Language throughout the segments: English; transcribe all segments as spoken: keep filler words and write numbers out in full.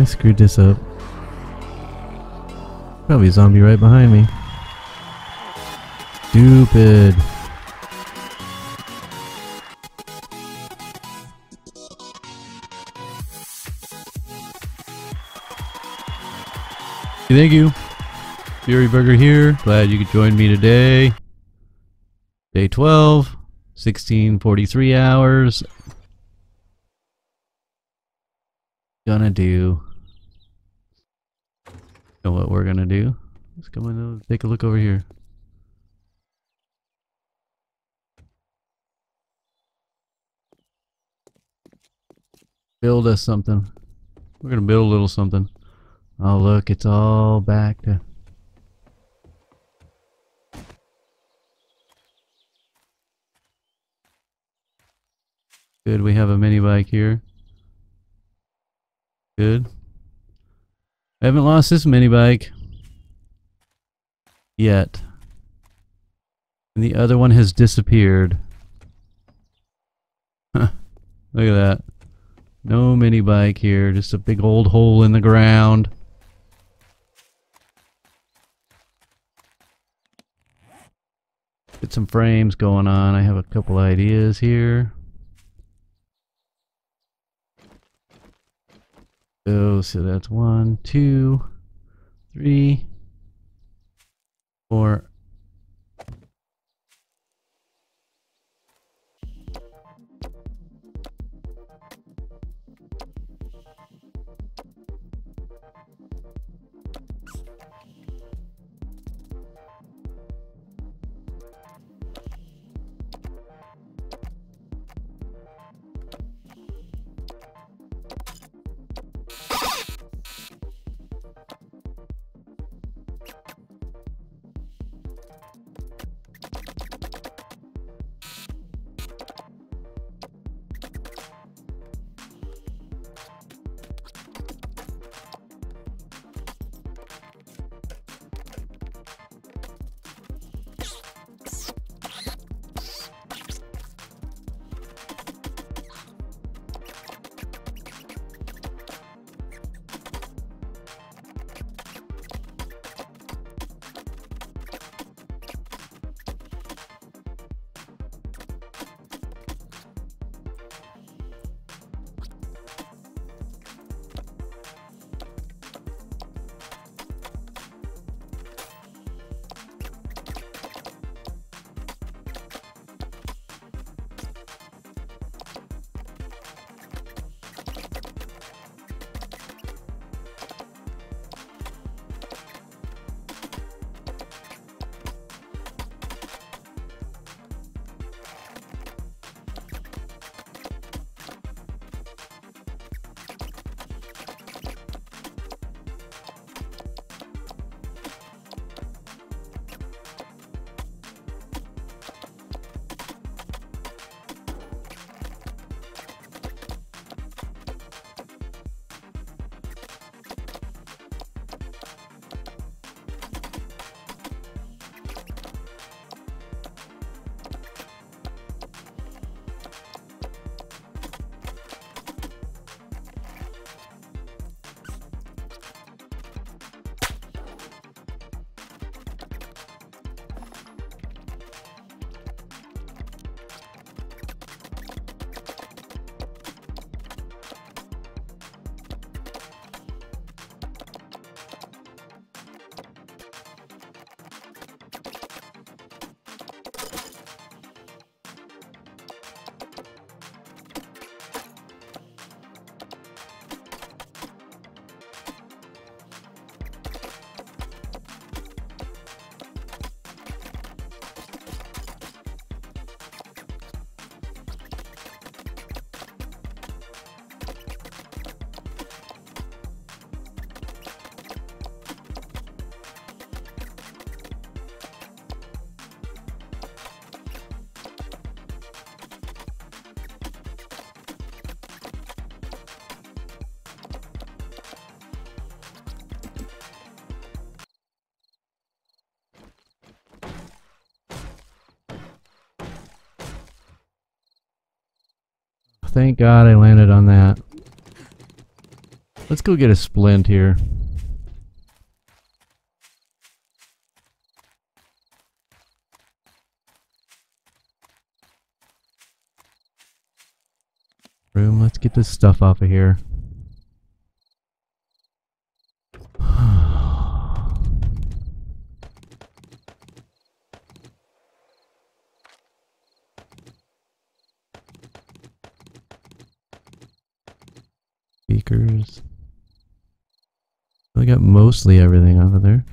I screwed this up. Probably a zombie right behind me. Stupid. Thank you. Fury Burger here. Glad you could join me today. Day twelve, sixteen forty-three hours. Gonna do. And what we're gonna do? Let's come in and take a look over here. Build us something. We're gonna build a little something. Oh look, it's all back to... Good, we have a mini bike here. Good. I haven't lost this mini bike yet. And the other one has disappeared. Huh, look at that. No mini bike here, just a big old hole in the ground. Get some frames going on. I have a couple ideas here. So, so that's one, two, three, four. Thank God I landed on that. Let's go get a splint here. Room, let's get this stuff off of here. Speakers. I got mostly everything out of there.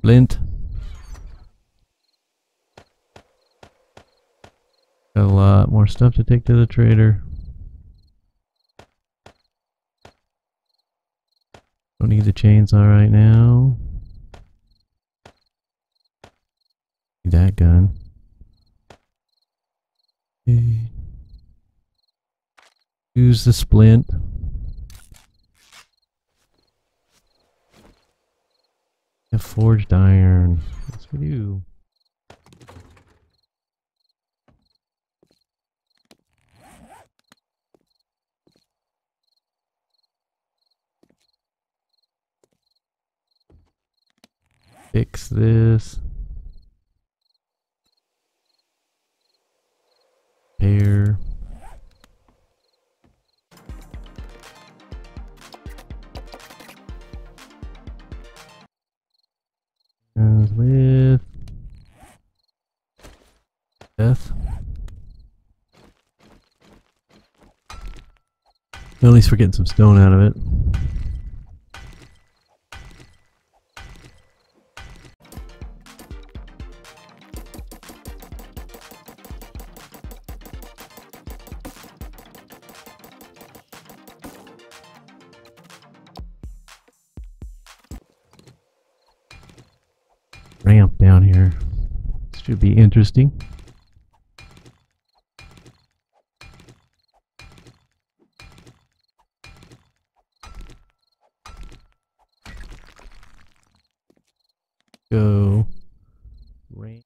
Flint. Got a lot more stuff to take to the trader. Don't need the chainsaw right now. Need that gun. Use the splint. A forged iron. Yes, we do. Fix this. Here. Goes with death. Well, at least we're getting some stone out of it. Ramp down here. This should be interesting. Go ramp.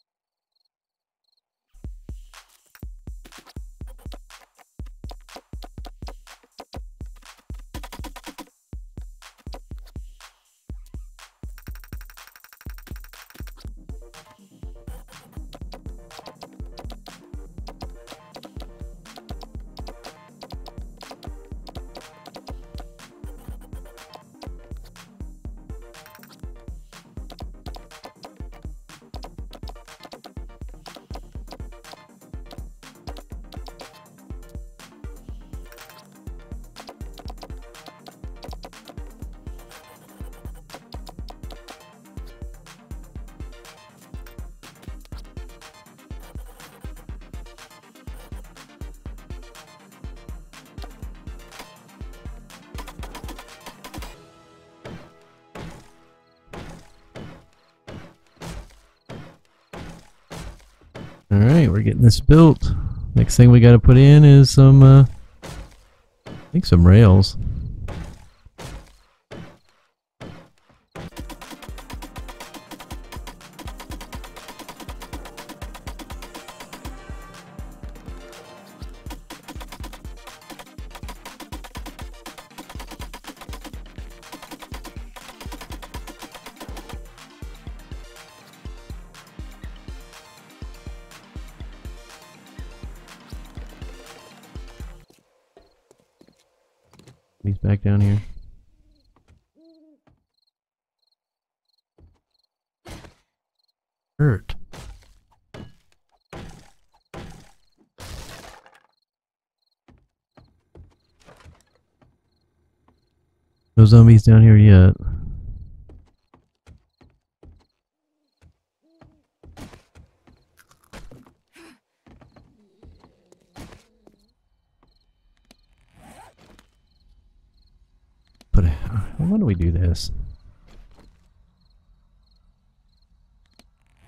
Alright, we're getting this built. Next thing we gotta put in is some, uh, I think some rails. He's back down here. Hurt. No zombies down here yet. Why do we do this?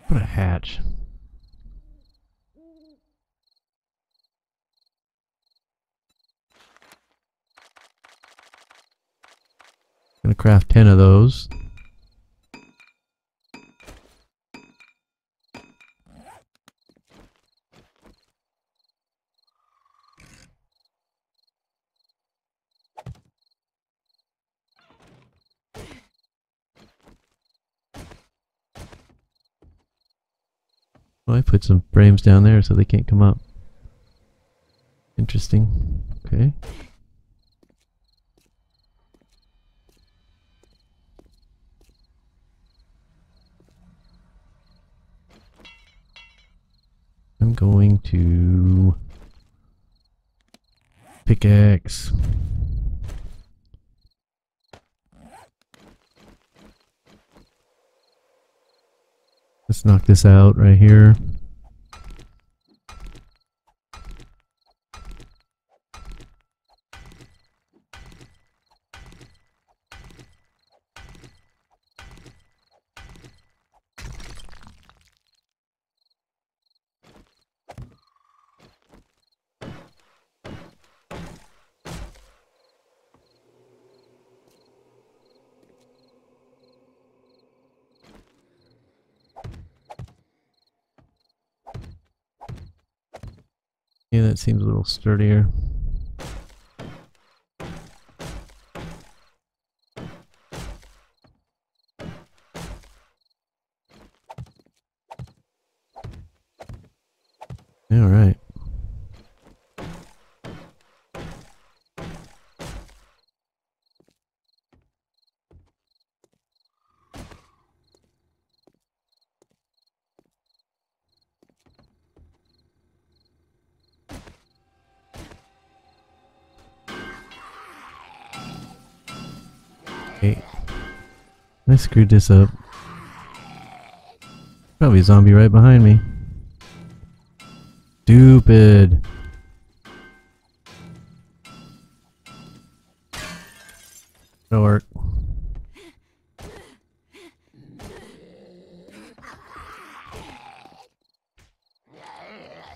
Put a hatch. Gonna craft ten of those. I put some frames down there so they can't come up. Interesting. Okay. I'm going to pickaxe. Let's knock this out right here. Yeah, that seems a little sturdier. All right. I screwed this up. Probably a zombie right behind me. Stupid. That'll work.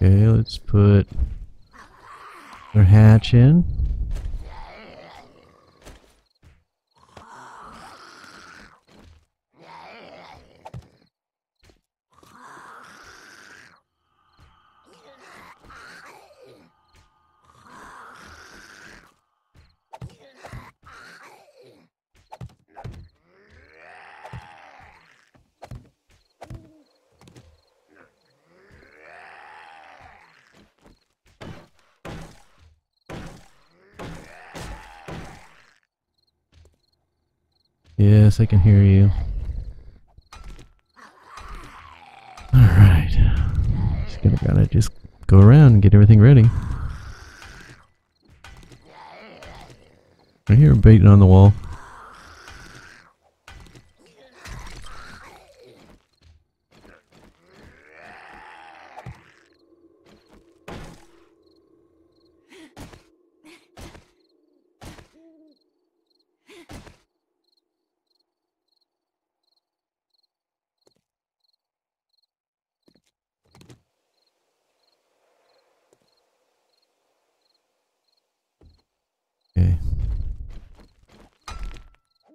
Okay, let's put our hatch in. Yes, I can hear you. Alright. Just gonna gotta just go around and get everything ready. I hear him baiting on the wall.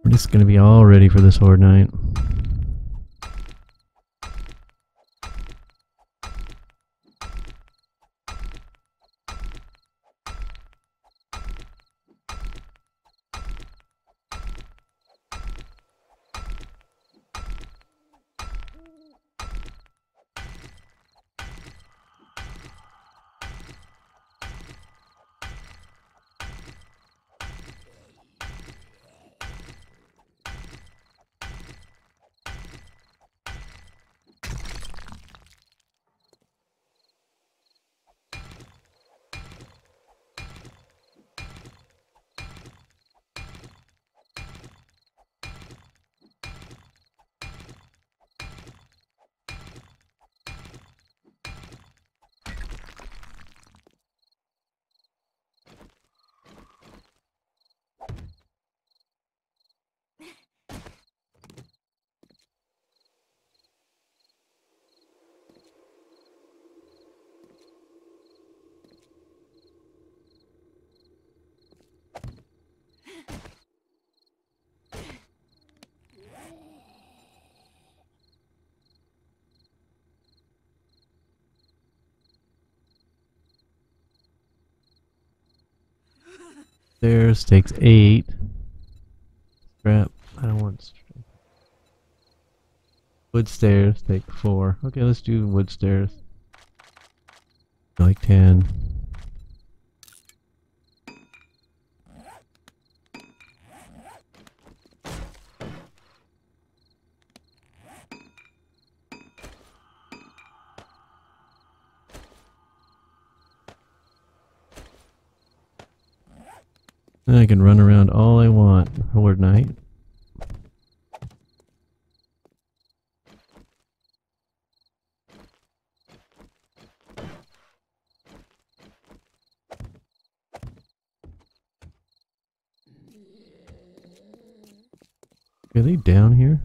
It's gonna be all ready for this horde night. Stairs takes eight. Scrap. I don't want. Wood stairs, take four. Okay, let's do wood stairs. Like ten. Then I can run around all I want, Horde Knight. Are they down here?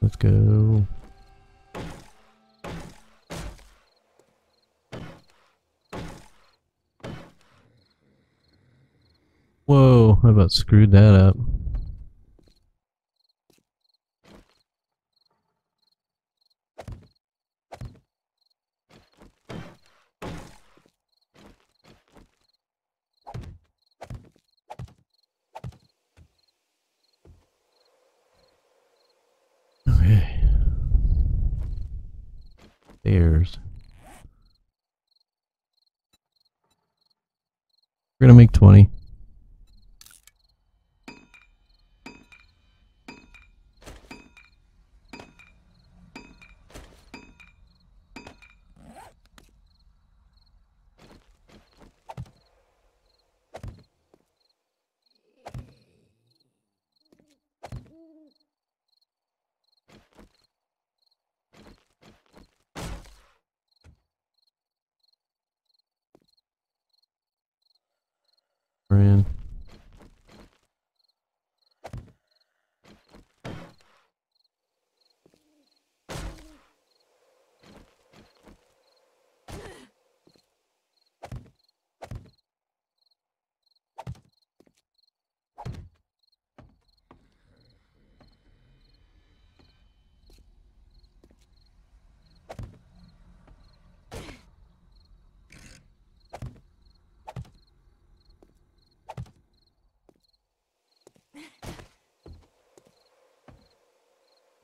Let's go. Whoa, I about screwed that up. Okay. Stairs. We're gonna make twenty. In.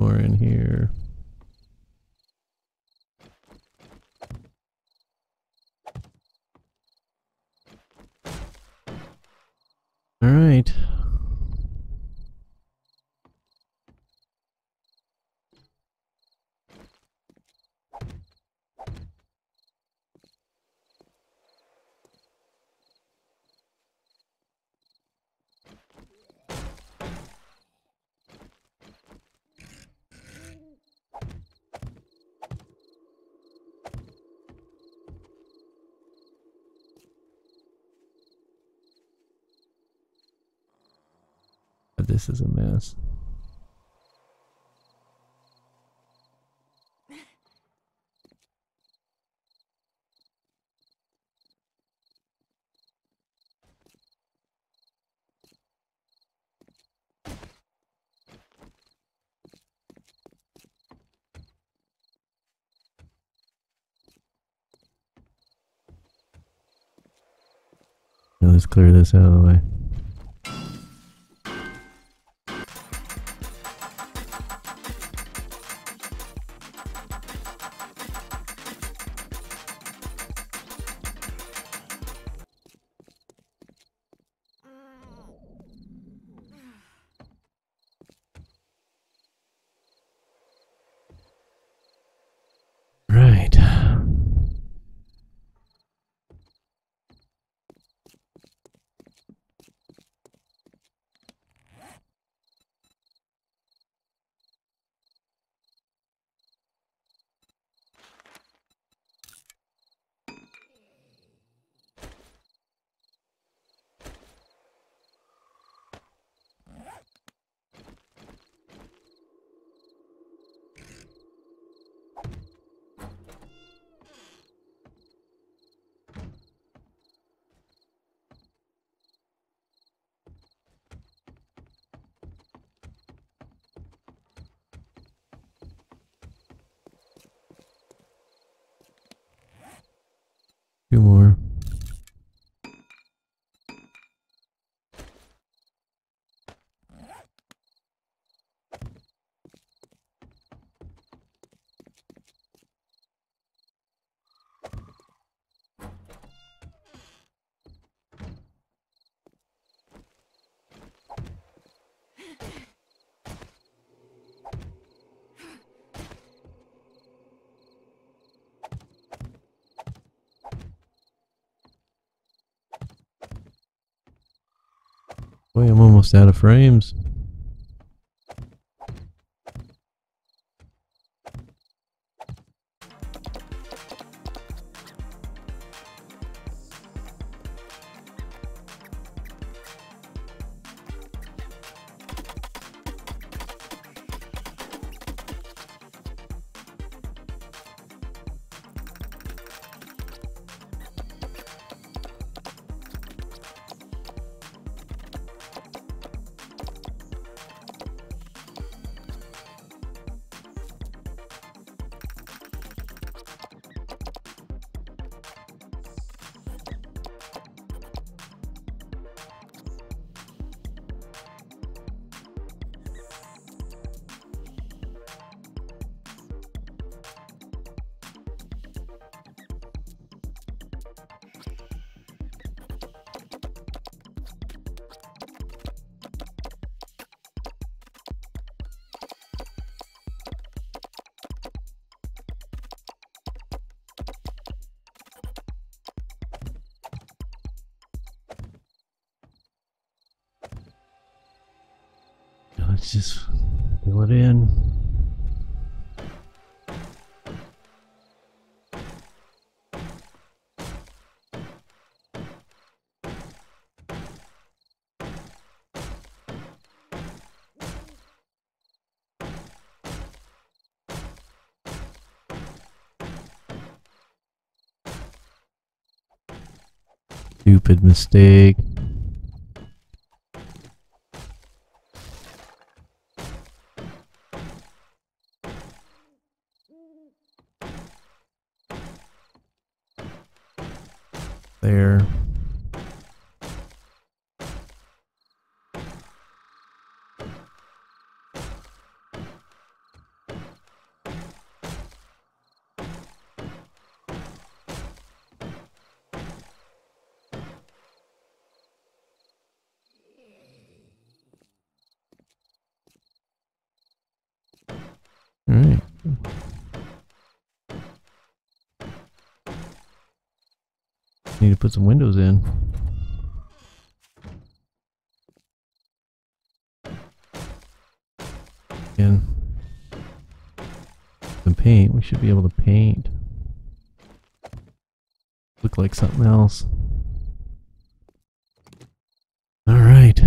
More in here. All right. This is a mess. Now let's clear this out of the way. Wait, I'm almost out of frames. Let's just fill it in. Stupid mistake. There. Need to put some windows in. And some paint. We should be able to paint. Look like something else. All right.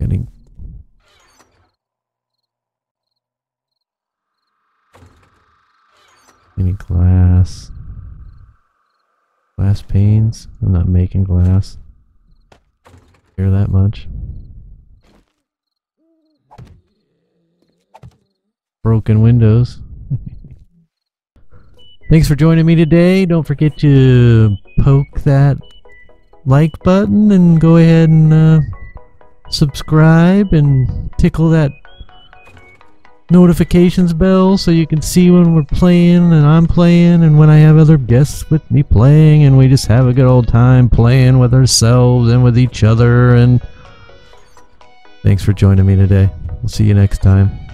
Getting. Any glass, glass panes. I'm not making glass. Care that much. Broken windows. Thanks for joining me today. Don't forget to poke that like button and go ahead and uh, subscribe and tickle that notifications bell so you can see when we're playing and I'm playing and when I have other guests with me playing, and we just have a good old time playing with ourselves and with each other. And thanks for joining me today. We'll see you next time.